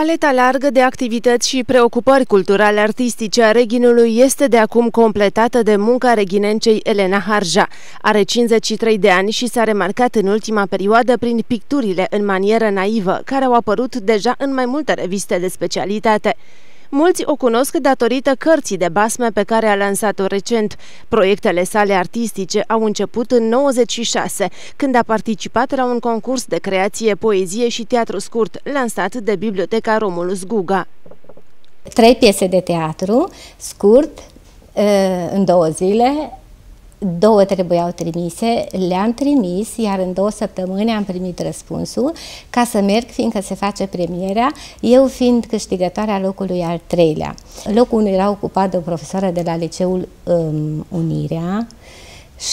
Paleta largă de activități și preocupări culturale artistice a Reghinului este de acum completată de munca reghinencei Elena Harja. Are 53 de ani și s-a remarcat în ultima perioadă prin picturile în manieră naivă, care au apărut deja în mai multe reviste de specialitate. Mulți o cunosc datorită cărții de basme pe care a lansat-o recent. Proiectele sale artistice au început în 1996, când a participat la un concurs de creație, poezie și teatru scurt, lansat de Biblioteca Romulus Guga. 3 piese de teatru scurt în 2 zile, 2 trebuiau trimise, le-am trimis, iar în 2 săptămâni am primit răspunsul ca să merg, fiindcă se face premiera, eu fiind câștigătoarea locului al 3-lea. Locul 1 era ocupat de o profesoară de la Liceul Unirea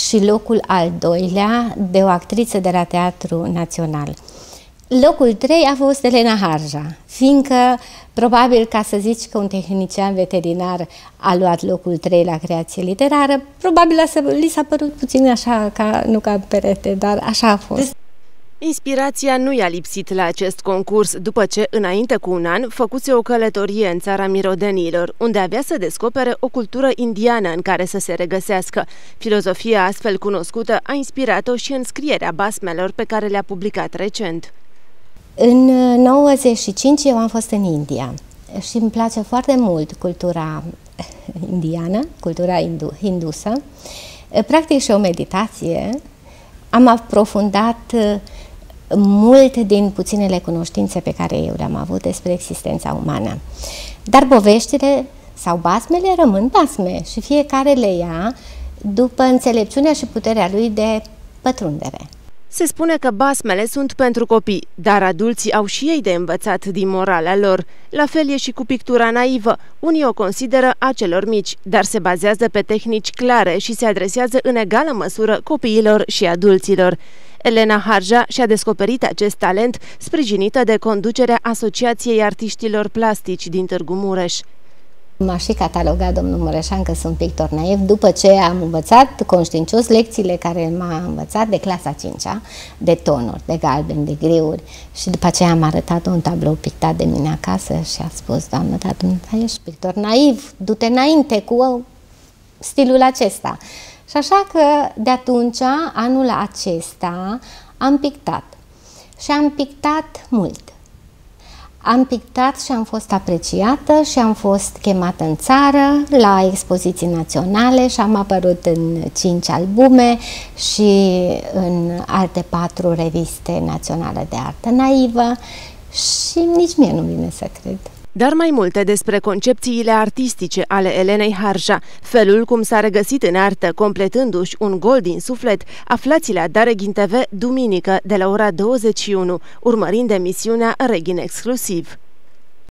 și locul al 2-lea de o actriță de la Teatrul Național. Locul 3 a fost Elena Harja, fiindcă probabil, ca să zici că un tehnician veterinar a luat locul 3 la creație literară, probabil li s-a părut puțin așa, nu ca perete, dar așa a fost. Inspirația nu i-a lipsit la acest concurs, după ce, înainte cu un an, făcuse o călătorie în țara mirodenilor, unde avea să descopere o cultură indiană în care să se regăsească. Filozofia astfel cunoscută a inspirat-o și în scrierea basmelor pe care le-a publicat recent. În 1995 eu am fost în India și îmi place foarte mult cultura indiană, cultura hindusă. Practic și o meditație. Am aprofundat mult din puținele cunoștințe pe care eu le-am avut despre existența umană. Dar poveștile sau basmele rămân basme și fiecare le ia după înțelepciunea și puterea lui de pătrundere. Se spune că basmele sunt pentru copii, dar adulții au și ei de învățat din morala lor. La fel e și cu pictura naivă. Unii o consideră a celor mici, dar se bazează pe tehnici clare și se adresează în egală măsură copiilor și adulților. Elena Harja și-a descoperit acest talent sprijinită de conducerea Asociației Artiștilor Plastici din Târgu Mureș. M-a și catalogat domnul Mureșan că sunt pictor naiv, după ce am învățat conștiincios lecțiile care m-a învățat de clasa 5-a, de tonuri, de galben, de griuri, și după aceea am arătat un tablou pictat de mine acasă și a spus: doamnă, dar dumneavoastră ești pictor naiv, du-te înainte cu stilul acesta. Și așa că de atunci, anul acesta, am pictat și am pictat mult. Am pictat și am fost apreciată și am fost chemată în țară la expoziții naționale și am apărut în 5 albume și în alte 4 reviste naționale de artă naivă și nici mie nu vine să cred. Dar mai multe despre concepțiile artistice ale Elenei Harja, felul cum s-a regăsit în artă, completându-și un gol din suflet, aflați la Reghin TV duminică de la ora 21, urmărind emisiunea Reghin Exclusiv.